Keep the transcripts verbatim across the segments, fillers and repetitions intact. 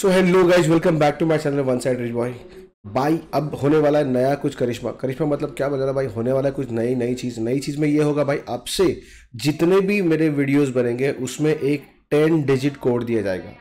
So hello guys, welcome back to my channel one side rich boy. भाई अब होने वाला है नया कुछ करिश्मा करिश्मा मतलब क्या बता रहा भाई, होने वाला है कुछ नई नई चीज़। नई चीज़ में ये होगा भाई, आपसे जितने भी मेरे वीडियोस बनेंगे उसमें एक टेन डिजिट कोड दिया जाएगा।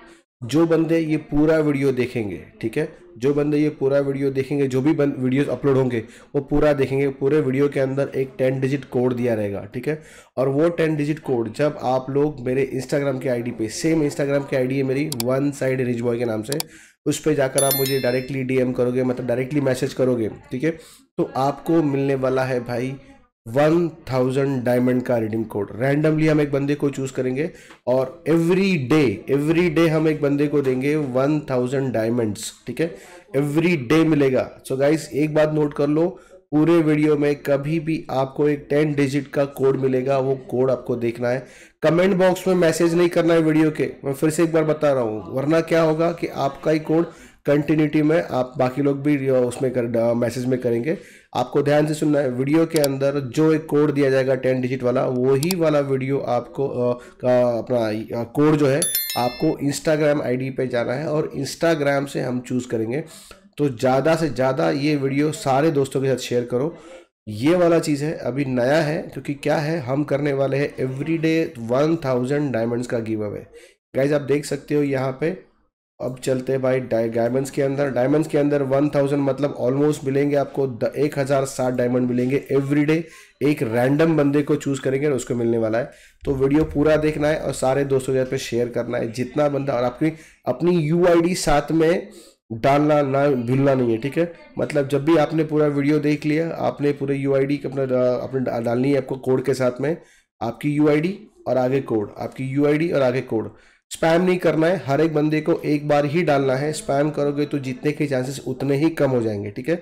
जो बंदे ये पूरा वीडियो देखेंगे, ठीक है, जो बंदे ये पूरा वीडियो देखेंगे, जो भी वीडियोस अपलोड होंगे वो पूरा देखेंगे, पूरे वीडियो के अंदर एक टेन डिजिट कोड दिया रहेगा, ठीक है। और वो टेन डिजिट कोड जब आप लोग मेरे इंस्टाग्राम के आईडी पे, सेम इंस्टाग्राम की आईडी है मेरी वन साइड रिच बॉय के नाम से, उस पर जाकर आप मुझे डायरेक्टली डीएम करोगे, मतलब डायरेक्टली मैसेज करोगे, ठीक है, तो आपको मिलने वाला है भाई वन थाउजेंड डायमंड का रिडीम कोड। रैंडमली हम एक बंदे को चूज करेंगे और एवरी डे एवरी डे हम एक बंदे को देंगे वन थाउजेंड डायमंड्स, ठीक है, एवरी डे मिलेगा। सो so गाइस एक बात नोट कर लो, पूरे वीडियो में कभी भी आपको एक टेन डिजिट का कोड मिलेगा, वो कोड आपको देखना है। कमेंट बॉक्स में मैसेज नहीं करना है वीडियो के, मैं फिर से एक बार बता रहा हूँ, वरना क्या होगा कि आपका ही कोड कंटिन्यूटी में आप बाकी लोग भी उसमें कर मैसेज में करेंगे। आपको ध्यान से सुनना है, वीडियो के अंदर जो एक कोड दिया जाएगा टेन डिजिट वाला, वही वाला वीडियो आपको आ, का अपना कोड जो है आपको इंस्टाग्राम आईडी पे जाना है और इंस्टाग्राम से हम चूज़ करेंगे। तो ज़्यादा से ज़्यादा ये वीडियो सारे दोस्तों के साथ शेयर करो। ये वाला चीज़ है अभी नया है, क्योंकि क्या है, हम करने वाले हैं every day one thousand diamonds का गिव अवे। गाइज आप देख सकते हो यहाँ पे। अब चलते हैं भाई डायमंड्स के अंदर। डायमंड्स के अंदर वन थाउजेंड मतलब ऑलमोस्ट मिलेंगे आपको एक हज़ार साठ डायमंड मिलेंगे एवरी डे। एक रैंडम बंदे को चूज़ करेंगे और उसको मिलने वाला है। तो वीडियो पूरा देखना है और सारे दोस्तों के साथ पे शेयर करना है जितना बंदा, और आपकी अपनी यू आई डी साथ में डालना ना भूलना नहीं है, ठीक है। मतलब जब भी आपने पूरा वीडियो देख लिया, आपने पूरे यू आई डी अपना अपने डालनी है आपको कोड के साथ में, आपकी यू आई डी और आगे कोड, आपकी यू आई डी और आगे कोड। स्पैम नहीं करना है, हर एक बंदे को एक बार ही डालना है। स्पैम करोगे तो जीतने के चांसेस उतने ही कम हो जाएंगे, ठीक है।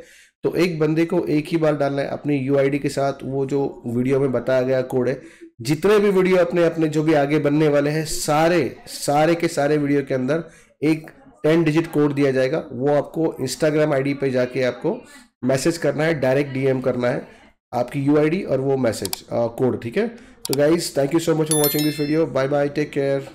तो एक बंदे को एक ही बार डालना है अपनी यू आई डी के साथ, वो जो वीडियो में बताया गया कोड है। जितने भी वीडियो अपने अपने जो भी आगे बनने वाले हैं, सारे सारे के सारे वीडियो के अंदर एक टेन डिजिट कोड दिया जाएगा। वो आपको इंस्टाग्राम आई डी पे जाके आपको मैसेज करना है, डायरेक्ट डी एम करना है, आपकी यू आई डी और वो मैसेज कोड, ठीक है। तो guys Thank you so much for watching this video. Bye bye. Take care.